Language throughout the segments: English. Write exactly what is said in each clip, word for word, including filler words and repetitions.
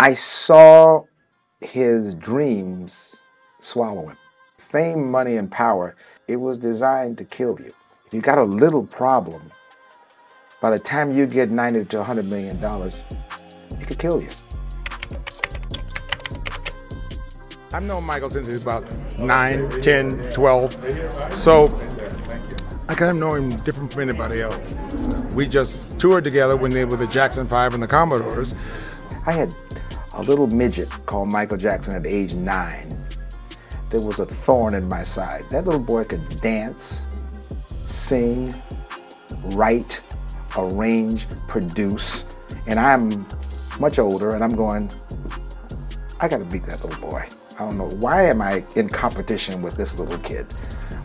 I saw his dreams swallow him. Fame, money, and power, it was designed to kill you. If you got a little problem, by the time you get ninety to one hundred million dollars, it could kill you. I've known Michael since he was about nine, ten, twelve, so I kind of know him different from anybody else. We just toured together when they were the Jackson five and the Commodores. I had a little midget called Michael Jackson at age nine. There was a thorn in my side. That little boy could dance, sing, write, arrange, produce, and I'm much older and I'm going, I gotta beat that little boy. I don't know, why am I in competition with this little kid?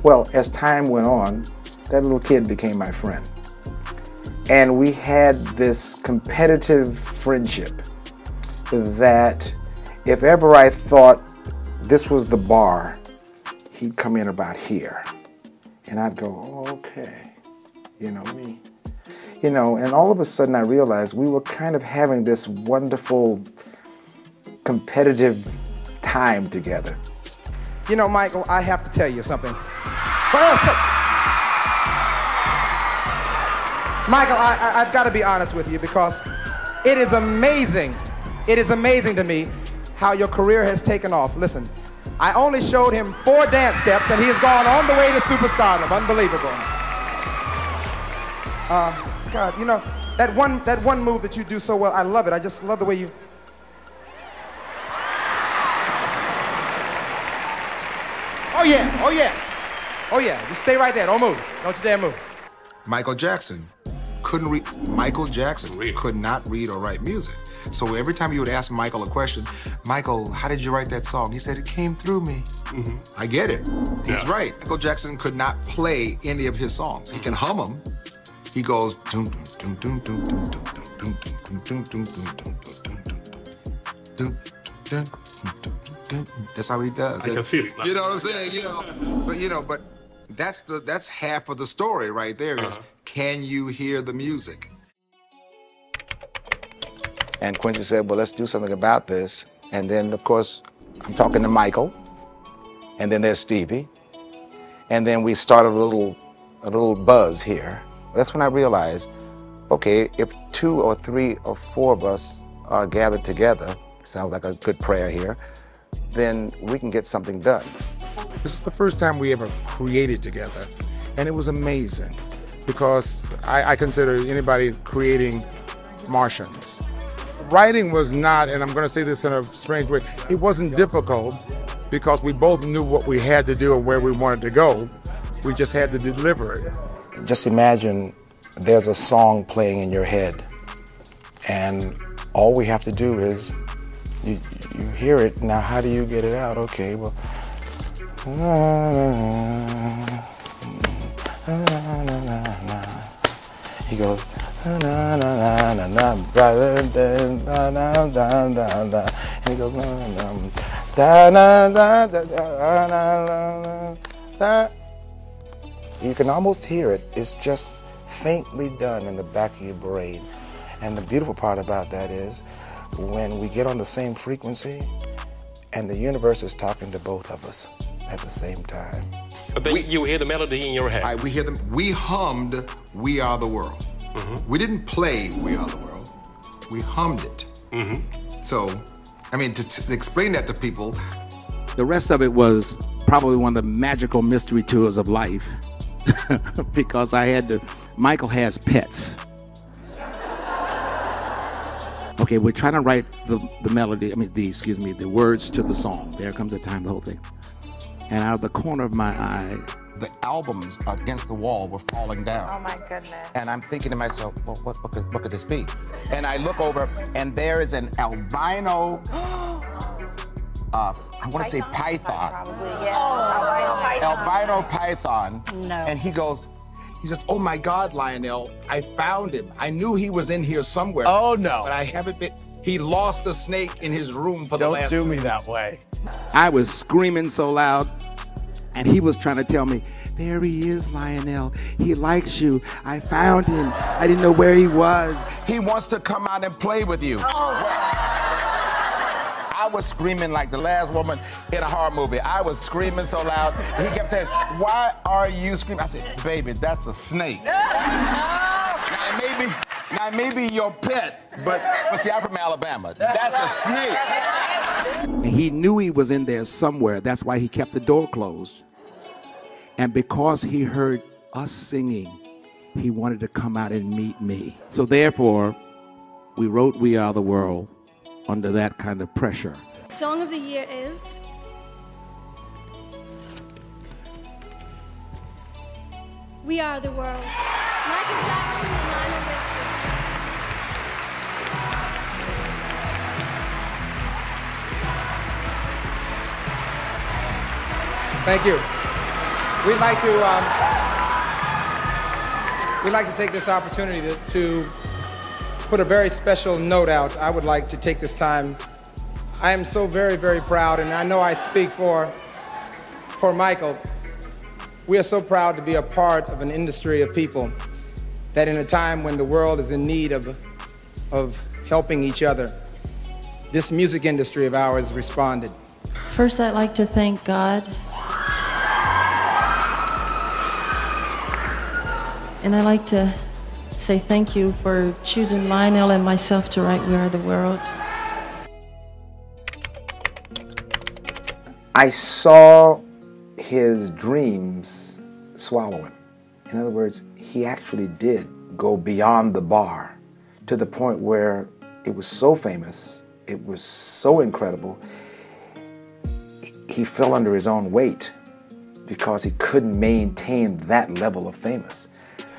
Well, as time went on, that little kid became my friend. And we had this competitive friendship that if ever I thought this was the bar, he'd come in about here. And I'd go, okay, you know me. You know, and all of a sudden I realized we were kind of having this wonderful competitive time together. You know, Michael, I have to tell you something. Michael, I, I, I've got to be honest with you, because it is amazing, it is amazing to me how your career has taken off. Listen, I only showed him four dance steps and he has gone on the way to superstardom. Unbelievable. Uh, God, you know, that one, that one move that you do so well, I love it. I just love the way you... Oh yeah, oh yeah, oh yeah. Just stay right there, don't move. Don't you dare move. Michael Jackson couldn't read, Michael Jackson really? could not read or write music. So every time you would ask Michael a question, Michael, how did you write that song? He said, it came through me. Mm-hmm. I get it, he's yeah. right. Michael Jackson could not play any of his songs. He can hum them. He goes, dum dum dum dum dum dum dum dum dum dum dum dum dum. That's how he does. I and, can feel it. You know what I'm saying? You know, but you know, but that's the that's half of the story right there. Uh-huh. Is can you hear the music? And Quincy said, "Well, let's do something about this." And then, of course, I'm talking to Michael, and then there's Stevie, and then we started a little a little buzz here. That's when I realized, okay, if two or three or four of us are gathered together, sounds like a good prayer here, then we can get something done. This is the first time we ever created together, and it was amazing, because I, I consider anybody creating Martians. Writing was not, and I'm gonna say this in a strange way, it wasn't difficult, because we both knew what we had to do and where we wanted to go. We just had to deliver it. Just imagine there's a song playing in your head, and all we have to do is You, you hear it, now how do you get it out? Okay, well... He goes... And he goes... You can almost hear it. It's just faintly done in the back of your brain. And the beautiful part about that is, when we get on the same frequency, and the universe is talking to both of us at the same time. But we, you hear the melody in your head. I, we hear them. We hummed "We Are the World." Mm-hmm. We didn't play "We Are the World." We hummed it. Mm-hmm. So, I mean, to, to explain that to people, the rest of it was probably one of the magical mystery tours of life, because I had to. Michael has pets. Okay, we're trying to write the, the melody, I mean, the, excuse me, the words to the song. There comes a time, the whole thing. And out of the corner of my eye, the albums against the wall were falling down. Oh my goodness. And I'm thinking to myself, well, what, what, could, what could this be? And I look over, and there is an albino, uh, I want to say python. Probably, yeah. Oh, albino python. Albino python. No. And he goes, He says, oh my God, Lionel, I found him. I knew he was in here somewhere. Oh no. But I haven't been, he lost a snake in his room for the last two weeks. Don't do me that way. I was screaming so loud, and he was trying to tell me, there he is, Lionel. He likes you. I found him. I didn't know where he was. He wants to come out and play with you. Oh. I was screaming like the last woman in a horror movie. I was screaming so loud. He kept saying, "Why are you screaming?" I said, "Baby, that's a snake." Now, maybe, now maybe your pet, but, but see, I'm from Alabama. That's a snake. He knew he was in there somewhere. That's why he kept the door closed. And because he heard us singing, he wanted to come out and meet me. So therefore, we wrote We Are The World under that kind of pressure. Song of the year is... We Are The World. Michael Jackson and Lionel Richie. Thank you. We'd like to... Um... We'd like to take this opportunity to, to put a very special note out. I would like to take this time. I am so very, very proud, and I know I speak for, for Michael. We are so proud to be a part of an industry of people that in a time when the world is in need of, of helping each other, this music industry of ours responded. First, I'd like to thank God. And I'd like to say thank you for choosing Lionel and myself to write We Are The World. I saw his dreams swallow him. In other words, he actually did go beyond the bar to the point where it was so famous, it was so incredible, he fell under his own weight because he couldn't maintain that level of famous.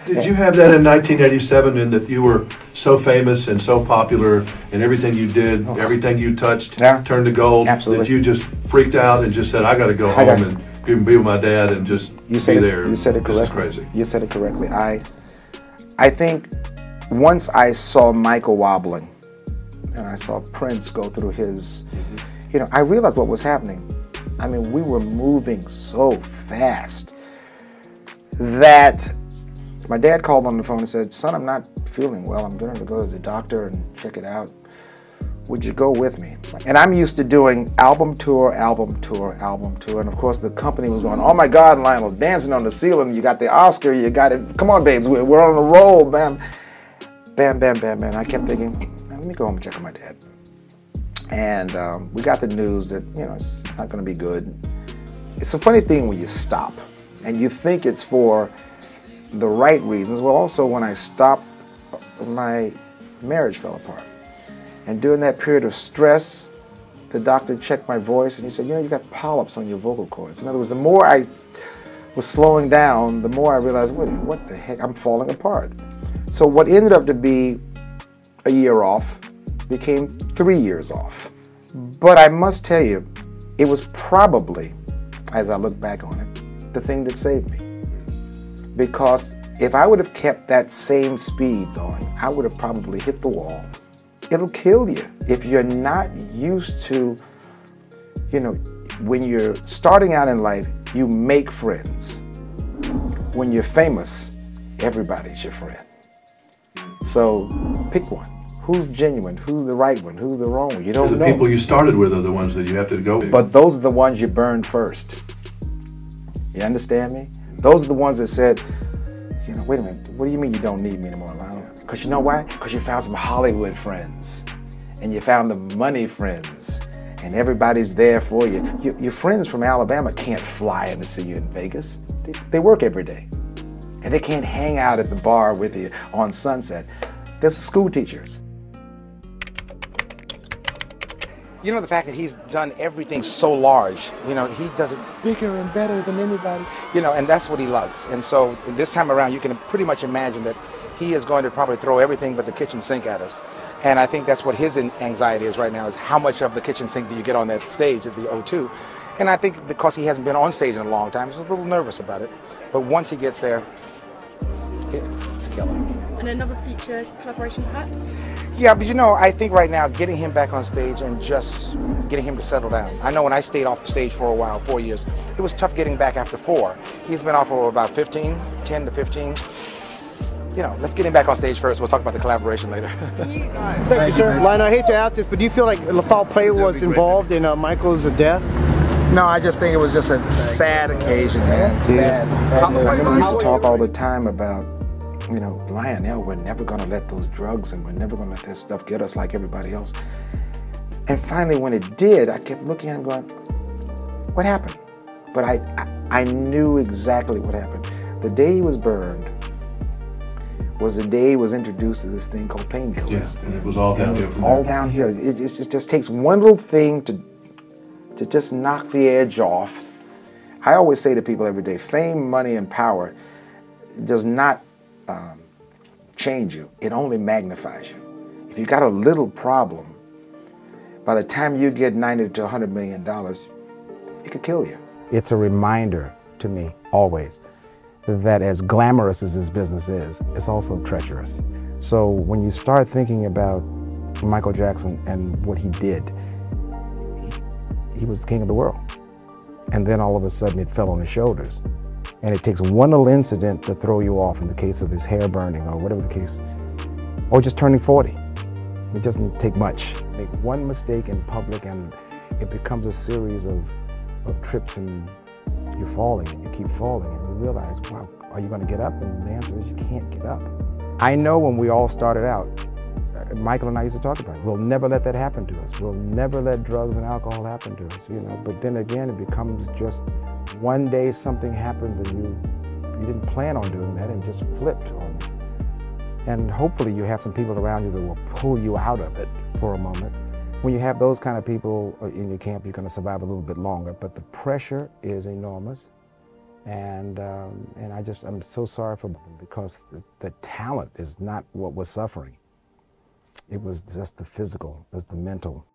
Did you have that in nineteen eighty-seven, in that you were so famous and so popular, and everything you did, oh. everything you touched, yeah. turned to gold, Absolutely. that you just freaked out and just said, I got to go I home and be with my dad and just you be there? It, you said it correctly. Crazy. You said it correctly. I, I think once I saw Michael wobbling, and I saw Prince go through his, mm-hmm. you know, I realized what was happening. I mean, we were moving so fast that... My dad called on the phone and said, "Son, I'm not feeling well. I'm going to go to the doctor and check it out. Would you go with me?" And I'm used to doing album tour, album tour, album tour. And of course, the company was going, "Oh my God, Lionel's dancing on the ceiling. You got the Oscar. You got it. Come on, babes. We're on a roll." Bam, bam, bam, bam, bam. I kept thinking, let me go home and check on my dad. And um, we got the news that, you know, it's not going to be good. It's a funny thing when you stop and you think it's for the right reasons. Well, also when I stopped, my marriage fell apart. And during that period of stress, the doctor checked my voice and he said, you know, you got polyps on your vocal cords. In other words, the more I was slowing down, the more I realized, wait, what the heck, I'm falling apart. So what ended up to be a year off became three years off. But I must tell you, it was probably, as I look back on it, the thing that saved me. Because if I would have kept that same speed going, I would have probably hit the wall. It'll kill you if you're not used to, you know, when you're starting out in life, you make friends. When you're famous, everybody's your friend. So pick one. Who's genuine? Who's the right one? Who's the wrong one? You don't know. The people you started with are the ones that you have to go with. But those are the ones you burned first. You understand me? Those are the ones that said, you know, wait a minute, what do you mean you don't need me anymore, Lionel? Because you know why? Because you found some Hollywood friends, and you found the money friends, and everybody's there for you. Your, your friends from Alabama can't fly in to see you in Vegas. They, they work every day, and they can't hang out at the bar with you on Sunset. They're school teachers. You know, the fact that he's done everything so large, you know, he does it bigger and better than anybody, you know, and that's what he loves. And so this time around, you can pretty much imagine that he is going to probably throw everything but the kitchen sink at us. And I think that's what his anxiety is right now, is how much of the kitchen sink do you get on that stage at the O two? And I think because he hasn't been on stage in a long time, he's a little nervous about it. But once he gets there, it's a killer. And another feature, collaboration perhaps? Yeah, but you know, I think right now getting him back on stage and just getting him to settle down. I know when I stayed off the stage for a while, four years, it was tough getting back after four. He's been off for about fifteen, ten to fifteen. you know, let's get him back on stage first. We'll talk about the collaboration later. Thank, Thank you, sir. Lionel, I hate to ask this, but do you feel like foul play was involved in uh, Michael's death? No, I just think it was just a sad occasion, man. Yeah. We used to talk all the time about, you know, Lionel, we're never going to let those drugs and we're never going to let that stuff get us like everybody else. And finally, when it did, I kept looking at him going, what happened? But I, I, I knew exactly what happened. The day he was burned was the day he was introduced to this thing called painkillers. Yes, and it was all down here. All down here. It, it just, just takes one little thing to, to just knock the edge off. I always say to people every day, fame, money, and power does not um, change you. It only magnifies you. If you got a little problem, by the time you get ninety to a hundred million dollars, it could kill you. It's a reminder to me always that as glamorous as this business is, it's also treacherous. So when you start thinking about Michael Jackson and what he did, he, he was the king of the world. And then all of a sudden it fell on his shoulders. And it takes one little incident to throw you off, in the case of his hair burning or whatever the case, or just turning forty. It doesn't take much. Make one mistake in public and it becomes a series of, of trips, and you're falling and you keep falling and you realize, wow, are you gonna get up? And the answer is you can't get up. I know when we all started out, Michael and I used to talk about it. We'll never let that happen to us. We'll never let drugs and alcohol happen to us, you know. But then again, it becomes just one day something happens and you, you didn't plan on doing that and just flipped on it. And hopefully you have some people around you that will pull you out of it for a moment. When you have those kind of people in your camp, you're going to survive a little bit longer, but the pressure is enormous. And, um, and I just, I'm so sorry for them, because the, the talent is not what was suffering. It was just the physical, it was the mental.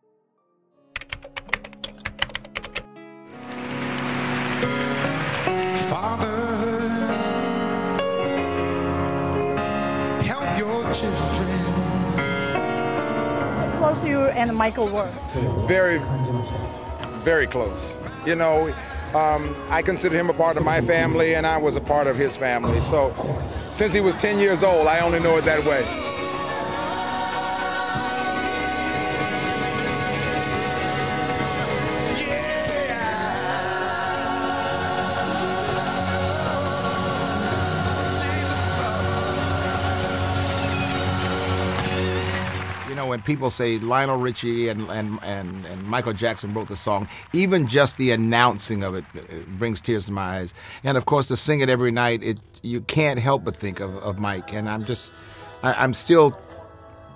How close you and Michael were? Very, very close. You know, um, I consider him a part of my family, and I was a part of his family. So since he was ten years old, I only know it that way. When people say Lionel Richie and, and, and, and Michael Jackson wrote the song, even just the announcing of it, it brings tears to my eyes. And of course, to sing it every night, it, you can't help but think of, of Mike. And I'm just, I, I'm still,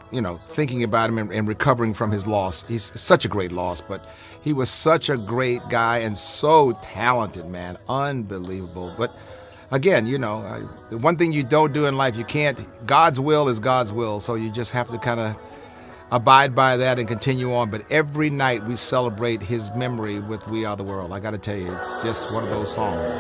you know, thinking about him and, and recovering from his loss. He's such a great loss, but he was such a great guy and so talented, man, unbelievable. But again, you know, I, the one thing you don't do in life, you can't, God's will is God's will, so you just have to kind of abide by that and continue on. But every night we celebrate his memory with We Are The World. I gotta tell you, it's just one of those songs.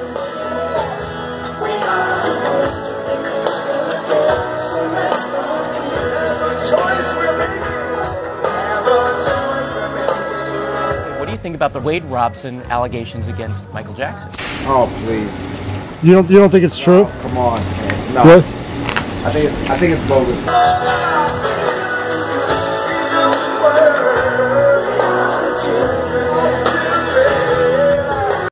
What do you think about the Wade Robson allegations against Michael Jackson? Oh, please. You don't, you don't think it's true? Oh, come on, man. No. What? I think it's, I think it's bogus.